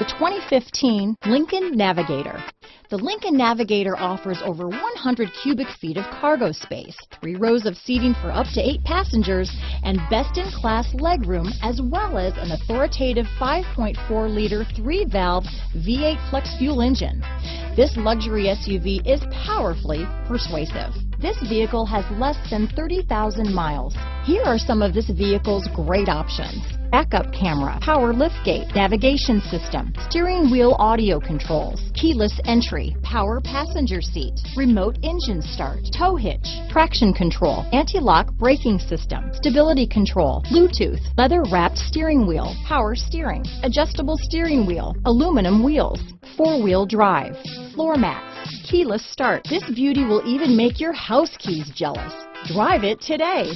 The 2015 Lincoln Navigator. The Lincoln Navigator offers over 100 cubic feet of cargo space, 3 rows of seating for up to 8 passengers, and best-in-class legroom, as well as an authoritative 5.4-liter 3-valve V8 flex fuel engine. This luxury SUV is powerfully persuasive. This vehicle has less than 30,000 miles. Here are some of this vehicle's great options: backup camera, power liftgate, navigation system, steering wheel audio controls, keyless entry, power passenger seat, remote engine start, tow hitch, traction control, anti-lock braking system, stability control, Bluetooth, leather-wrapped steering wheel, power steering, adjustable steering wheel, aluminum wheels, four-wheel drive, floor mats, keyless start. This beauty will even make your house keys jealous. Drive it today.